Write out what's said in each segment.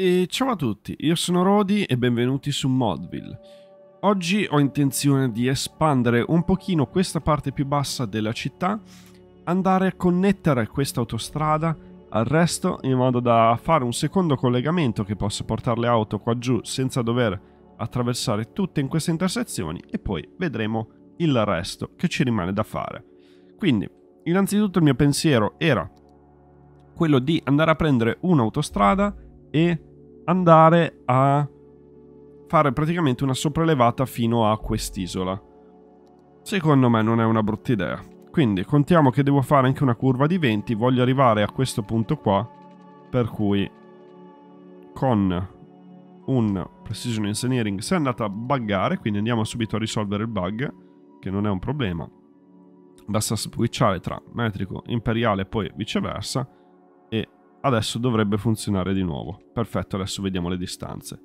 E ciao a tutti, io sono Rodi e benvenuti su Modville. Oggi ho intenzione di espandere un pochino questa parte più bassa della città, andare a connettere questa autostrada al resto in modo da fare un secondo collegamento che possa portare le auto qua giù senza dover attraversare tutte in queste intersezioni, e poi vedremo il resto che ci rimane da fare. Quindi, innanzitutto il mio pensiero era quello di andare a prendere un'autostrada e andare a fare praticamente una sopraelevata fino a quest'isola. Secondo me non è una brutta idea. Quindi contiamo che devo fare anche una curva di 20, voglio arrivare a questo punto qua, per cui con un Precision Engineering si è andata a buggare, quindi andiamo subito a risolvere il bug, che non è un problema. Basta switchare tra metrico, imperiale e poi viceversa, e adesso dovrebbe funzionare di nuovo. Perfetto, adesso vediamo le distanze.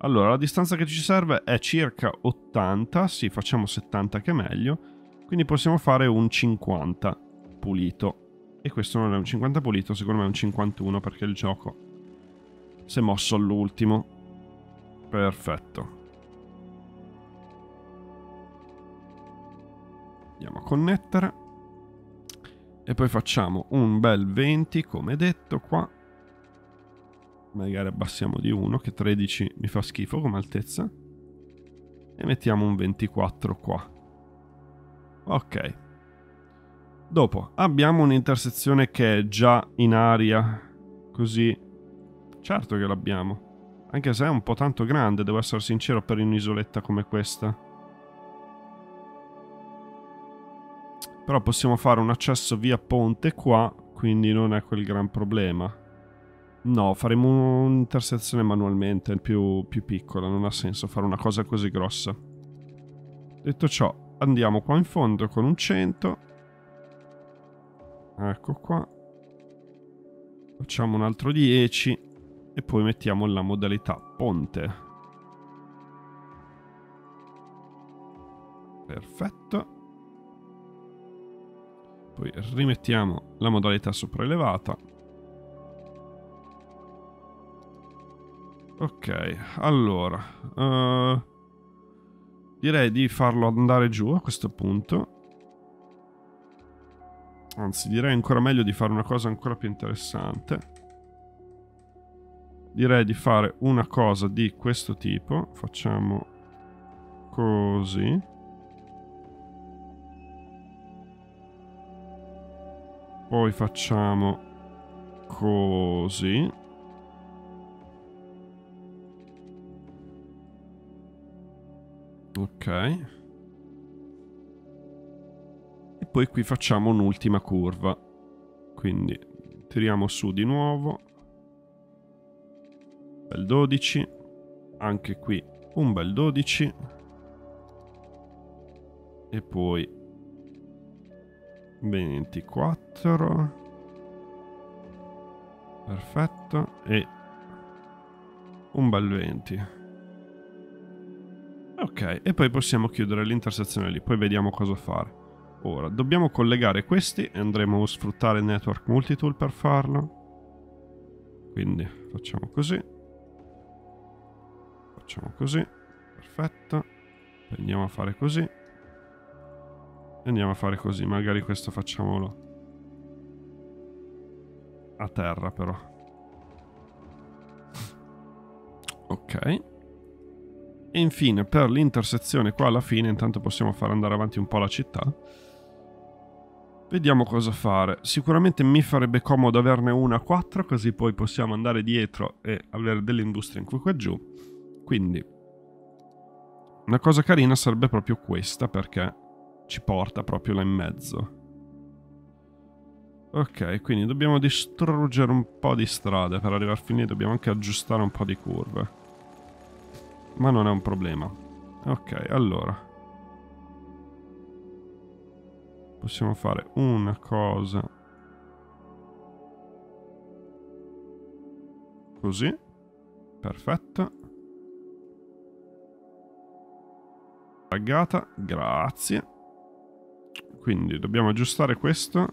Allora, la distanza che ci serve è circa 80, sì, facciamo 70 che è meglio, quindi possiamo fare un 50 pulito. E questo non è un 50 pulito, secondo me è un 51 perché il gioco si è mosso all'ultimo. Perfetto. Andiamo a connettere e poi facciamo un bel 20 come detto qua, magari abbassiamo di 1 che 13 mi fa schifo come altezza, e mettiamo un 24 qua. Ok, dopo abbiamo un'intersezione che è già in aria, così certo che l'abbiamo, anche se è un po' tanto grande, devo essere sincero, per un'isoletta come questa. Però possiamo fare un accesso via ponte qua, quindi non è quel gran problema. No, faremo un'intersezione manualmente, più piccola, non ha senso fare una cosa così grossa. Detto ciò, andiamo qua in fondo con un 100. Ecco qua. Facciamo un altro 10 e poi mettiamo la modalità ponte. Perfetto. Poi rimettiamo la modalità sopraelevata. Ok, allora direi di farlo andare giù a questo punto. Anzi, direi ancora meglio di fare una cosa ancora più interessante. Direi di fare una cosa di questo tipo. Facciamo così. Poi facciamo così. Ok. E poi qui facciamo un'ultima curva. Quindi tiriamo su di nuovo. Bel 12. Anche qui un bel 12. E poi 24. Perfetto. E un bel 20. Ok, e poi possiamo chiudere l'intersezione lì. Poi vediamo cosa fare. Ora, dobbiamo collegare questi e andremo a sfruttare il network multitool per farlo. Quindi facciamo così. Facciamo così. Perfetto. Poi andiamo a fare così. Andiamo a fare così, magari questo facciamolo a terra però. Ok. E infine per l'intersezione qua alla fine, intanto possiamo far andare avanti un po' la città. Vediamo cosa fare. Sicuramente mi farebbe comodo averne una a 4, così poi possiamo andare dietro e avere delle industrie in cui qua giù. Quindi una cosa carina sarebbe proprio questa, perché ci porta proprio là in mezzo. Ok, quindi dobbiamo distruggere un po' di strade per arrivare a finire, dobbiamo anche aggiustare un po' di curve, ma non è un problema. Ok, allora possiamo fare una cosa così. Perfetto. Taggata, grazie. Quindi dobbiamo aggiustare questo.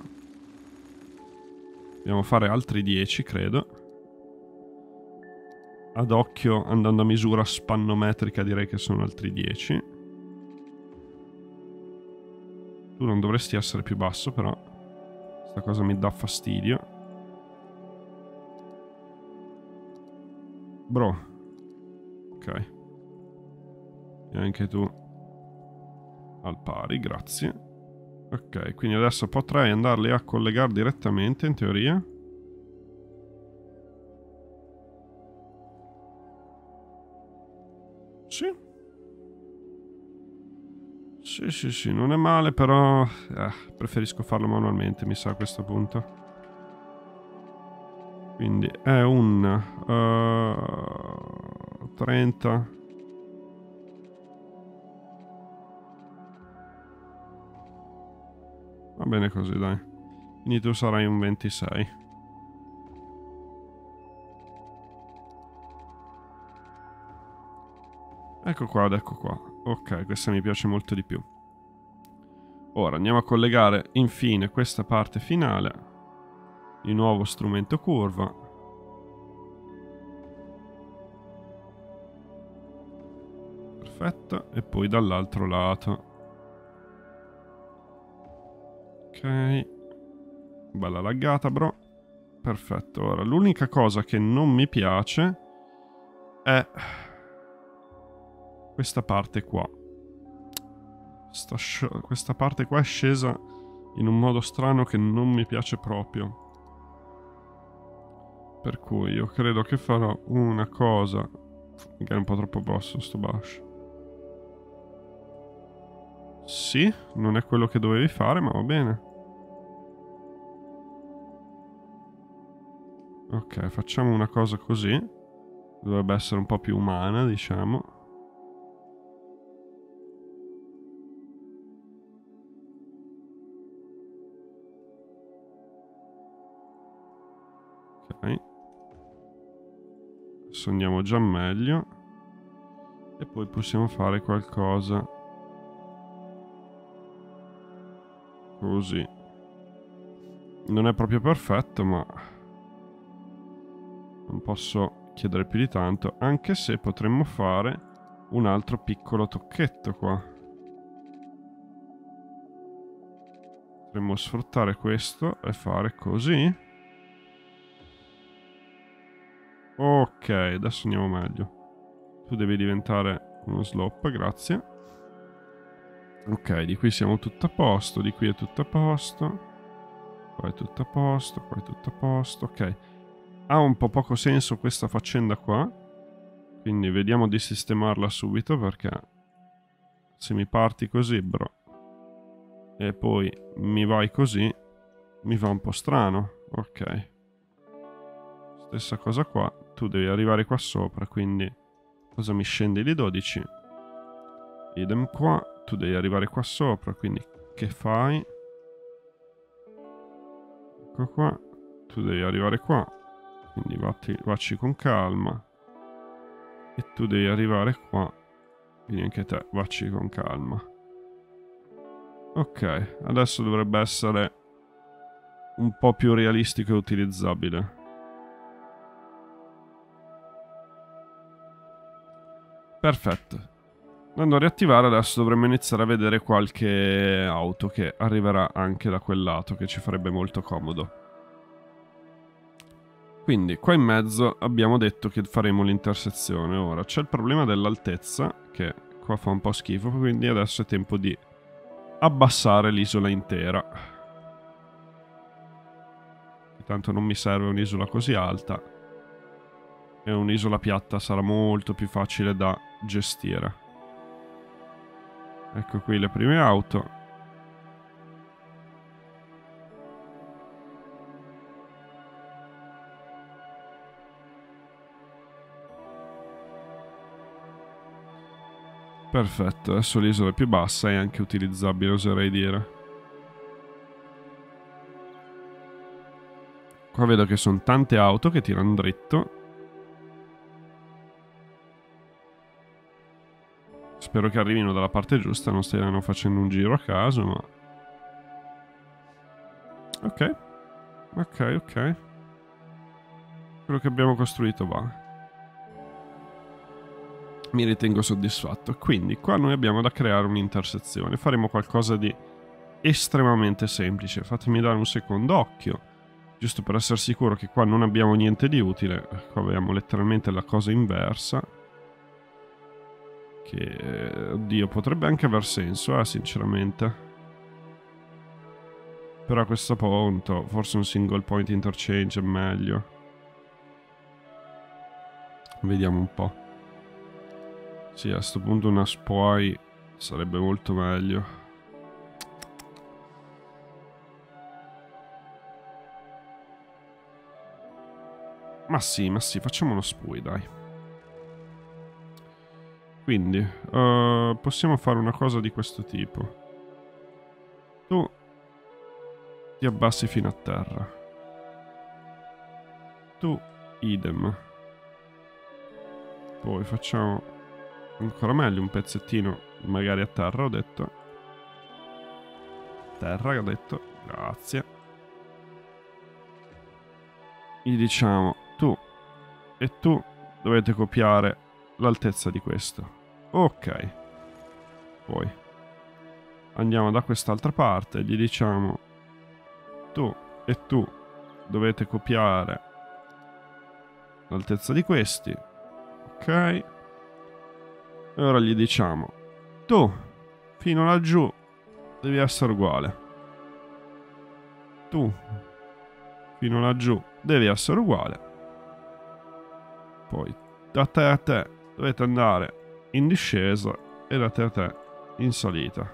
Dobbiamo fare altri 10, credo. ad occhio, andando a misura spannometrica, direi che sono altri 10. Tu non dovresti essere più basso, però questa cosa mi dà fastidio. Bro. Ok. E anche tu al pari, grazie. Ok, quindi adesso potrei andarli a collegare direttamente, in teoria. Sì. Sì, sì, sì, non è male, però... preferisco farlo manualmente, mi sa, a questo punto. Quindi è un... 30... Va bene così, dai. Quindi tu sarai un 26. Ecco qua, ed ecco qua. Ok, questa mi piace molto di più. Ora andiamo a collegare infine questa parte finale. Di nuovo strumento curva. Perfetto. E poi dall'altro lato. Ok, bella laggata, bro. Perfetto. Ora l'unica cosa che non mi piace è questa parte qua. Questa parte qua è scesa in un modo strano che non mi piace proprio. Per cui io credo che farò una cosa che è un po' troppo basso sto bash. Sì, non è quello che dovevi fare, ma va bene. Ok, facciamo una cosa così. Dovrebbe essere un po' più umana, diciamo. Ok. Adesso andiamo già meglio. E poi possiamo fare qualcosa... così. Non è proprio perfetto, ma non posso chiedere più di tanto, anche se potremmo fare un altro piccolo tocchetto qua. Potremmo sfruttare questo e fare così. Ok, adesso andiamo meglio. Tu devi diventare uno slope, grazie. Ok, di qui siamo tutto a posto, di qui è tutto a posto, qua è tutto a posto, qua è tutto a posto, ok. Ha un po' poco senso questa faccenda qua, quindi vediamo di sistemarla subito, perché se mi parti così, bro, e poi mi vai così, mi fa un po' strano, ok. Stessa cosa qua, tu devi arrivare qua sopra, quindi cosa mi scendi di 12? Idem qua. Tu devi arrivare qua sopra, quindi che fai? Ecco qua. Tu devi arrivare qua, quindi vacci con calma. E tu devi arrivare qua, quindi anche te vacci con calma. Ok, adesso dovrebbe essere un po' più realistico e utilizzabile. Perfetto. Andando a riattivare adesso dovremmo iniziare a vedere qualche auto che arriverà anche da quel lato, che ci farebbe molto comodo. Quindi qua in mezzo abbiamo detto che faremo l'intersezione. Ora c'è il problema dell'altezza, che qua fa un po' schifo, quindi adesso è tempo di abbassare l'isola intera. Tanto non mi serve un'isola così alta e un'isola piatta sarà molto più facile da gestire. Ecco qui le prime auto. Perfetto, adesso l'isola è più bassa e anche utilizzabile, oserei dire. Qua vedo che sono tante auto che tirano dritto. Spero che arrivino dalla parte giusta, non stiano facendo un giro a caso, ma... ok. Ok, ok. Quello che abbiamo costruito va. mi ritengo soddisfatto. Quindi qua noi abbiamo da creare un'intersezione. Faremo qualcosa di estremamente semplice. Fatemi dare un secondo occhio, giusto per essere sicuro che qua non abbiamo niente di utile. Qua abbiamo letteralmente la cosa inversa, che, oddio, potrebbe anche aver senso, sinceramente. Però a questo punto forse un single point interchange è meglio. Vediamo un po'. Sì, a questo punto una SPOI sarebbe molto meglio. Ma sì, facciamo uno SPOI, dai. Quindi, possiamo fare una cosa di questo tipo. Tu ti abbassi fino a terra. Tu, idem. Poi facciamo... ancora meglio, un pezzettino magari a terra, ho detto. Terra, ho detto. Grazie. Gli diciamo, tu e tu dovete copiare l'altezza di questo. Ok. Poi andiamo da quest'altra parte, gli diciamo, tu e tu dovete copiare l'altezza di questi. Ok. E ora gli diciamo, tu, fino laggiù, devi essere uguale. Tu, fino laggiù, devi essere uguale. Poi, da te a te, dovete andare in discesa e da te a te in salita.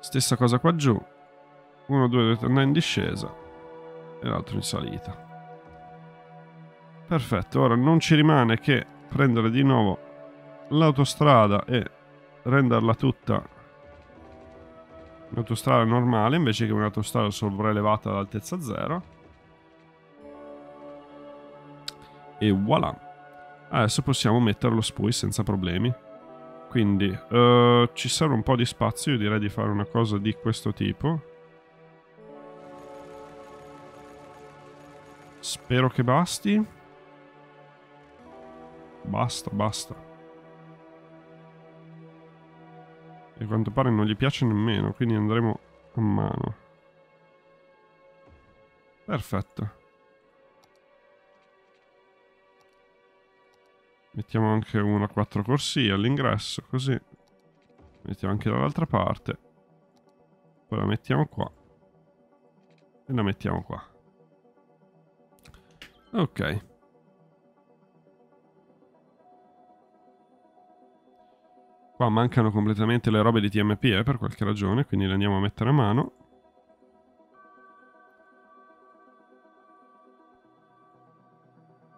Stessa cosa qua giù. Uno, due, dovete andare in discesa e l'altro in salita. Perfetto, ora non ci rimane che prendere di nuovo l'autostrada e renderla tutta un'autostrada normale invece che un'autostrada sopraelevata all'altezza 0. E voilà. Adesso possiamo mettere lo SPOI senza problemi. Quindi ci serve un po' di spazio. Io direi di fare una cosa di questo tipo. Spero che basti. Basta, basta. E a quanto pare non gli piace nemmeno, quindi andremo a mano. Perfetto. Mettiamo anche una 4 corsie all'ingresso, così. Mettiamo anche dall'altra parte. Poi la mettiamo qua. E la mettiamo qua. Ok. Qua mancano completamente le robe di TMPE per qualche ragione, quindi le andiamo a mettere a mano.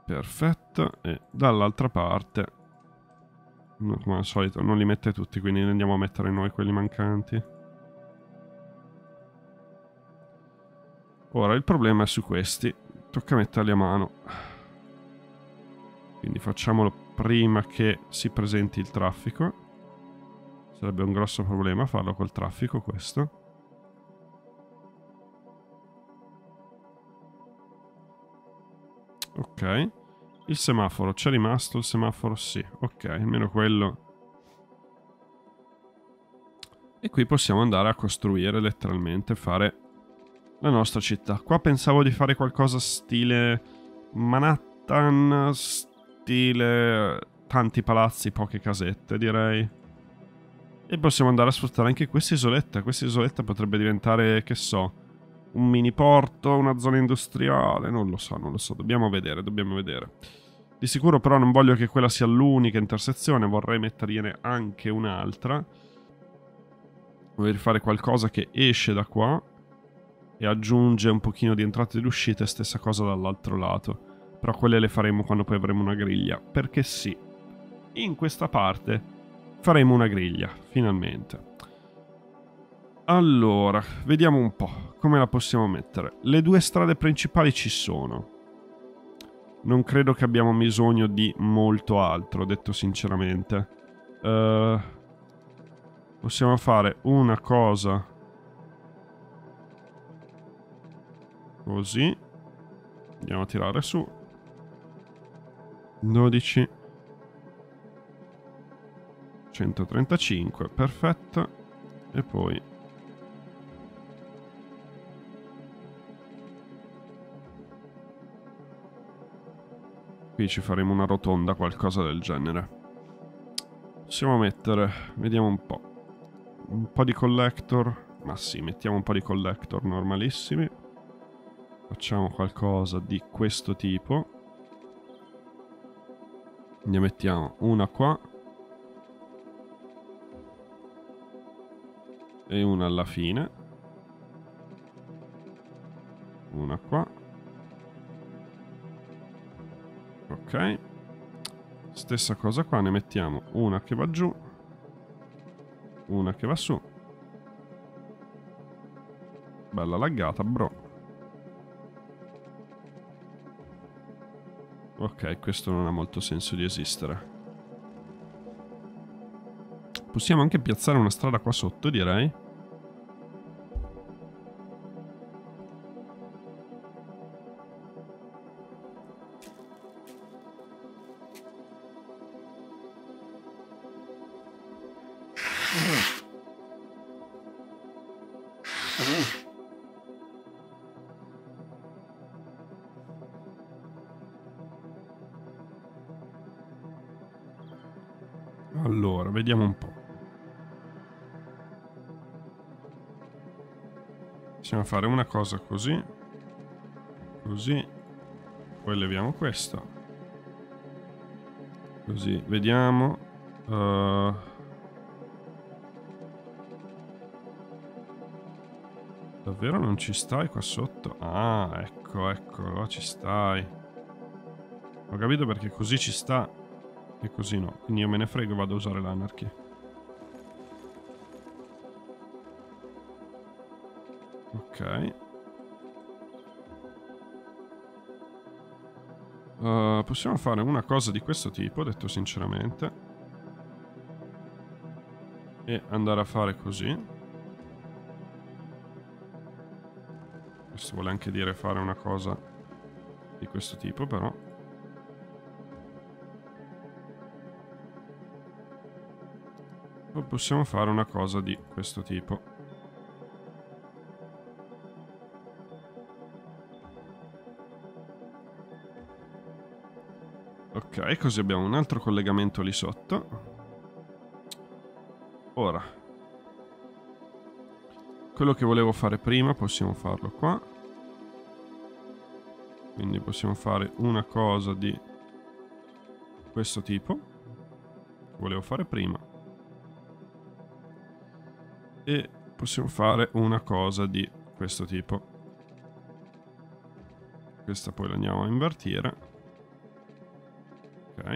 Perfetto. E dall'altra parte, come al solito, non li mette tutti, quindi ne andiamo a mettere noi quelli mancanti. Ora il problema è su questi. Tocca metterli a mano. Quindi facciamolo prima che si presenti il traffico. Sarebbe un grosso problema farlo col traffico, questo. Ok. Il semaforo, c'è rimasto il semaforo? Sì. Ok, almeno quello. E qui possiamo andare a costruire letteralmente, fare la nostra città. Qua pensavo di fare qualcosa stile Manhattan, stile tanti palazzi, poche casette, direi. E possiamo andare a sfruttare anche questa isoletta. Questa isoletta potrebbe diventare, che so, un mini porto, una zona industriale. Non lo so, non lo so. Dobbiamo vedere, dobbiamo vedere. Di sicuro però non voglio che quella sia l'unica intersezione. Vorrei mettergliene anche un'altra. Vorrei fare qualcosa che esce da qua e aggiunge un pochino di entrate ed uscite. Stessa cosa dall'altro lato. Però quelle le faremo quando poi avremo una griglia. Perché sì, in questa parte... faremo una griglia, finalmente. Allora, vediamo un po' come la possiamo mettere. Le due strade principali ci sono. Non credo che abbiamo bisogno di molto altro, detto sinceramente. Possiamo fare una cosa così. Andiamo a tirare su. 12. 135, perfetto. E poi qui ci faremo una rotonda, qualcosa del genere. Possiamo mettere, vediamo un po' di collector. Ma sì, mettiamo un po' di collector normalissimi. Facciamo qualcosa di questo tipo. Ne mettiamo una qua e una alla fine. Una qua. Ok. Stessa cosa qua, ne mettiamo una che va giù, una che va su. Bella laggata, bro. Ok, questo non ha molto senso di esistere. Possiamo anche piazzare una strada qua sotto, direi. Allora, vediamo un po'. Possiamo fare una cosa così. Così. Poi leviamo questo. Così, vediamo. Davvero non ci stai qua sotto? Ah, ecco, ecco, là ci stai. Ho capito perché così ci sta e così no. Quindi io me ne frego, vado a usare l'anarchy. Ok. Possiamo fare una cosa di questo tipo, detto sinceramente. E andare a fare così. Questo vuole anche dire fare una cosa di questo tipo, però. O possiamo fare una cosa di questo tipo. Ok, così abbiamo un altro collegamento lì sotto. Ora, quello che volevo fare prima possiamo farlo qua. Quindi possiamo fare una cosa di questo tipo che volevo fare prima. E possiamo fare una cosa di questo tipo. Questa poi la andiamo a invertire. Ok.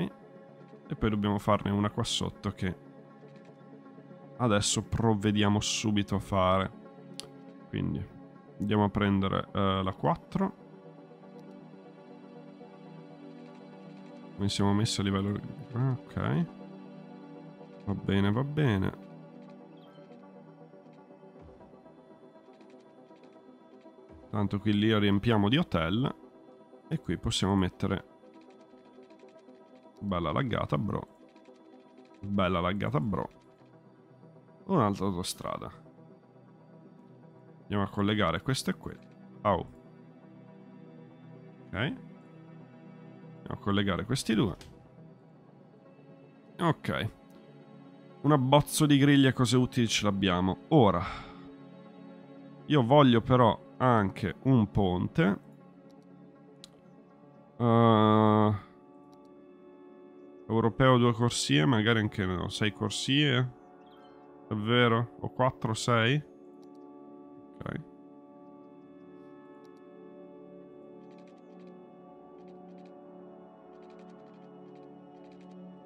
E poi dobbiamo farne una qua sotto che adesso provvediamo subito a fare. Quindi andiamo a prendere la 4. Come siamo messi a livello... ok. Va bene, va bene. Tanto qui li riempiamo di hotel. E qui possiamo mettere... bella laggata, bro. Bella laggata, bro. Un'altra autostrada. Andiamo a collegare questo e quello. Au. Ok. Andiamo a collegare questi due. Ok. Un abbozzo di griglia e cose utili ce l'abbiamo. Ora, io voglio però anche un ponte. Europeo 2 corsie, magari anche no, 6 corsie. Davvero? O 4, 6? Ok.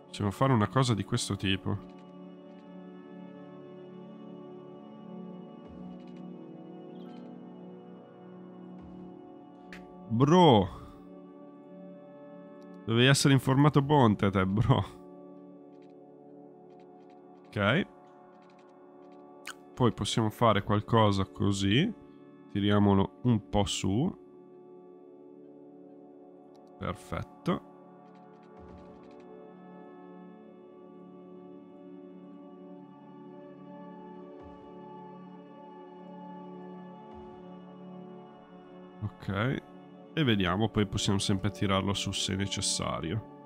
Possiamo fare una cosa di questo tipo. Bro, dovevi essere informato ponte te, bro. Ok. Poi possiamo fare qualcosa così. Tiriamolo un po' su. Perfetto. Ok. E vediamo, poi possiamo sempre tirarlo su se necessario.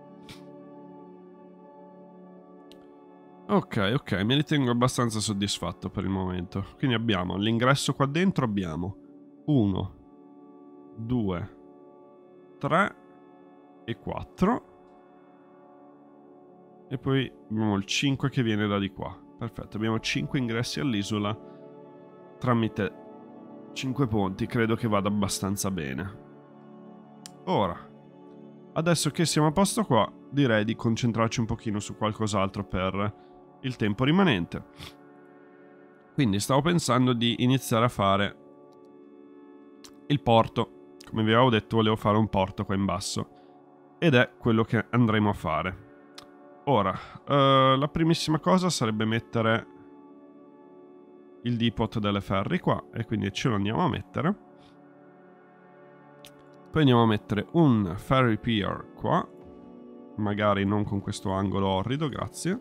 Ok, ok, mi ritengo abbastanza soddisfatto per il momento. Quindi abbiamo l'ingresso qua dentro, abbiamo 1, 2, 3 e 4. E poi abbiamo il 5 che viene da di qua. Perfetto, abbiamo 5 ingressi all'isola tramite 5 ponti, credo che vada abbastanza bene. Ora, adesso che siamo a posto qua, direi di concentrarci un pochino su qualcos'altro per il tempo rimanente. Quindi stavo pensando di iniziare a fare il porto. Come vi avevo detto, volevo fare un porto qua in basso, ed è quello che andremo a fare. Ora, la primissima cosa sarebbe mettere il depot delle ferri qua, e quindi ce lo andiamo a mettere. Poi andiamo a mettere un ferry pier qua, magari non con questo angolo orrido, grazie.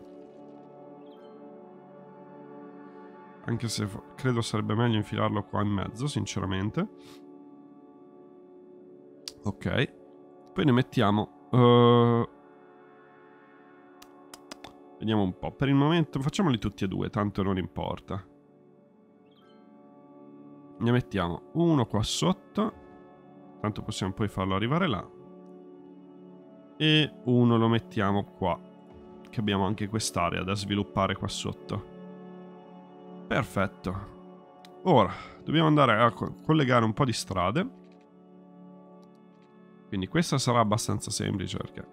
Anche se credo sarebbe meglio infilarlo qua in mezzo, sinceramente. Ok. Poi ne mettiamo... Vediamo un po'. Per il momento facciamoli tutti e due, tanto non importa. Ne mettiamo uno qua sotto, tanto possiamo poi farlo arrivare là. E uno lo mettiamo qua, che abbiamo anche quest'area da sviluppare qua sotto. Perfetto. Ora dobbiamo andare a collegare un po' di strade. Quindi questa sarà abbastanza semplice, perché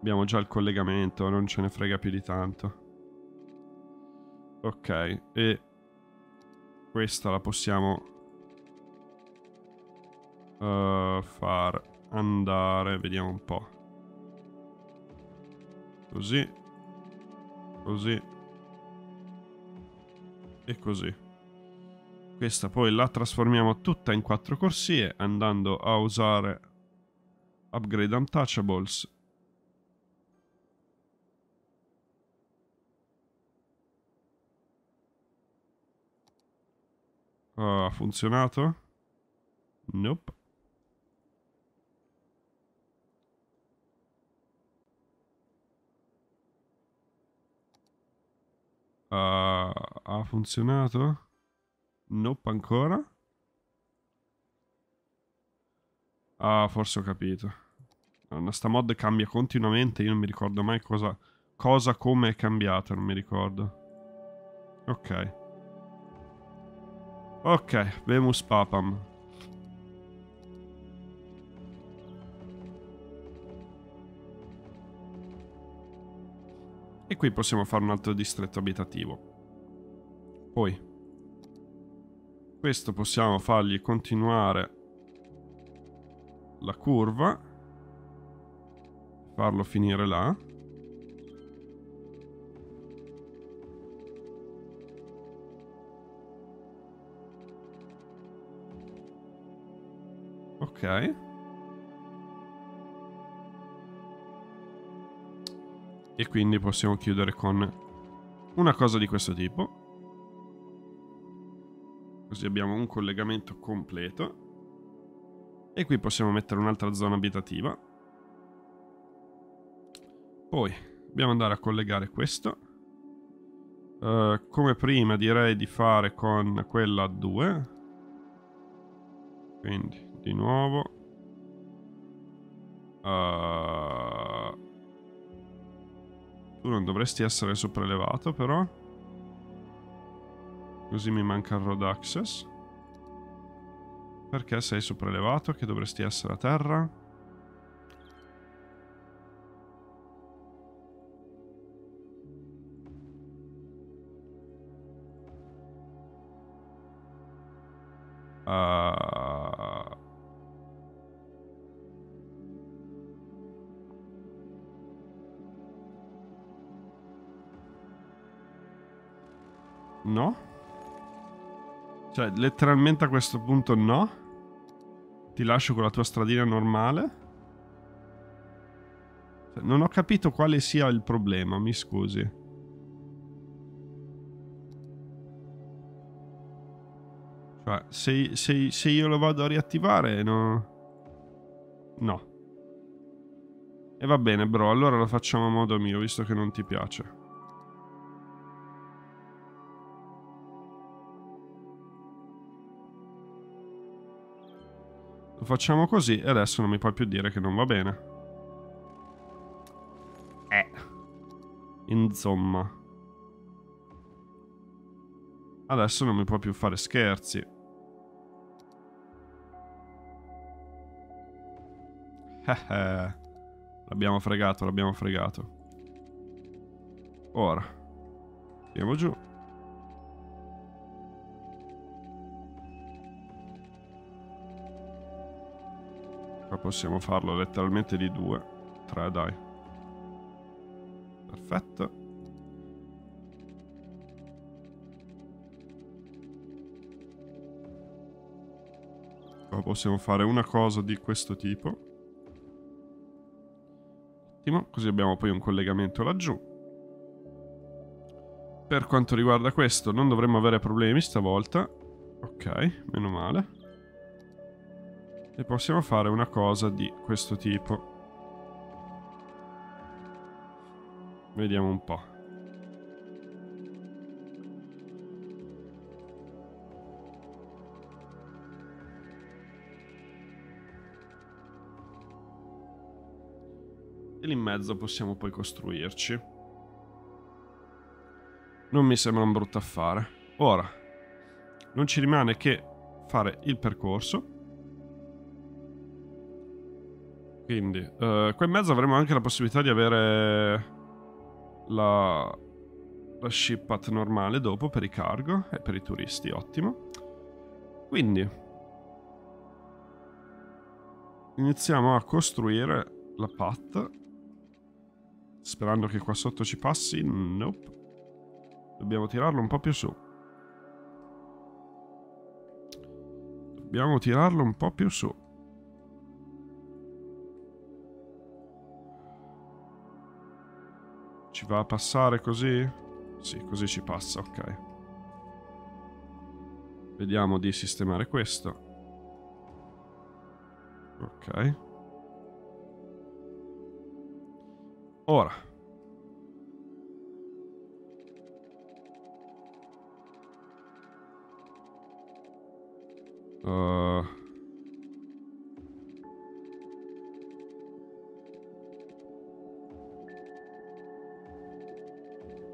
abbiamo già il collegamento, non ce ne frega più di tanto. Ok, e questa la possiamo far andare, vediamo un po'. Così, così e così. Questa poi la trasformiamo tutta in 4 corsie andando a usare Upgrade Untouchables. Ha funzionato? Nope. Ha funzionato? Nope ancora? Ah, forse ho capito. Allora, sta mod cambia continuamente, io non mi ricordo mai cosa come è cambiata, non mi ricordo. Ok. Ok, Vemus Papam. E qui possiamo fare un altro distretto abitativo. Poi questo possiamo fargli continuare la curva, farlo finire là. Ok. E quindi possiamo chiudere con una cosa di questo tipo. Così abbiamo un collegamento completo. E qui possiamo mettere un'altra zona abitativa. Poi dobbiamo andare a collegare questo. Come prima direi di fare con quella 2. Quindi... di nuovo tu non dovresti essere sopraelevato, però così mi manca il road access. Perché sei sopraelevato? Che dovresti essere a terra. No? Cioè, letteralmente a questo punto no? Ti lascio con la tua stradina normale? Cioè, non ho capito quale sia il problema, mi scusi. Cioè, se io lo vado a riattivare, no. No. E va bene, bro, allora lo facciamo a modo mio, visto che non ti piace. Lo facciamo così e adesso non mi puoi più dire che non va bene. Insomma. Adesso non mi puoi più fare scherzi. L'abbiamo fregato, l'abbiamo fregato. Ora andiamo giù. Qua possiamo farlo letteralmente di 2, 3, dai. Perfetto. Qua possiamo fare una cosa di questo tipo. Così abbiamo poi un collegamento laggiù. Per quanto riguarda questo non dovremmo avere problemi stavolta. Ok, meno male. E possiamo fare una cosa di questo tipo. Vediamo un po'. E lì in mezzo possiamo poi costruirci. Non mi sembra un brutto affare. Ora, non ci rimane che fare il percorso. Quindi, qua in mezzo avremo anche la possibilità di avere la ship path normale dopo per i cargo e per i turisti, ottimo. Quindi, iniziamo a costruire la path. Sperando che qua sotto ci passi. Nope. Dobbiamo tirarlo un po' più su. Dobbiamo tirarlo un po' più su. Ci va a passare così? Sì, così ci passa, ok. Vediamo di sistemare questo. Ok. Ora,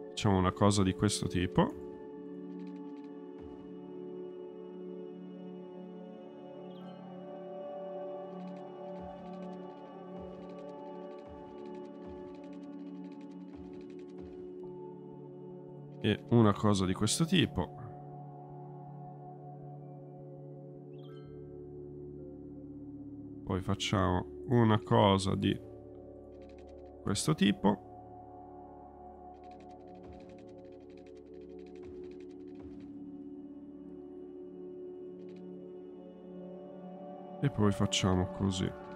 facciamo una cosa di questo tipo. E una cosa di questo tipo. Poi facciamo una cosa di questo tipo. E poi facciamo così.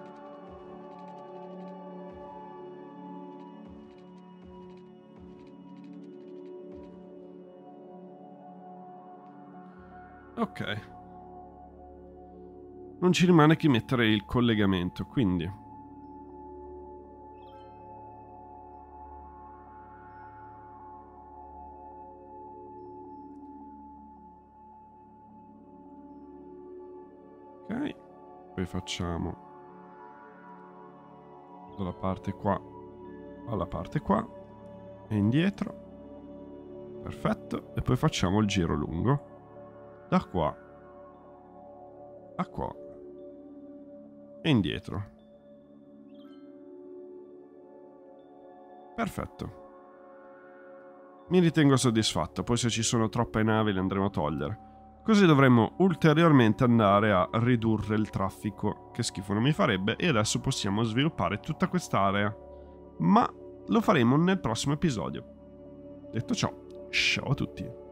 Ok. Non ci rimane che mettere il collegamento, quindi ok. Poi facciamo dalla parte qua alla parte qua e indietro. Perfetto. E poi facciamo il giro lungo da qua a qua e indietro. Perfetto. Mi ritengo soddisfatto. Poi se ci sono troppe navi le andremo a togliere. Così dovremmo ulteriormente andare a ridurre il traffico. Che schifo non mi farebbe. E adesso possiamo sviluppare tutta quest'area. Ma lo faremo nel prossimo episodio. Detto ciò, ciao a tutti.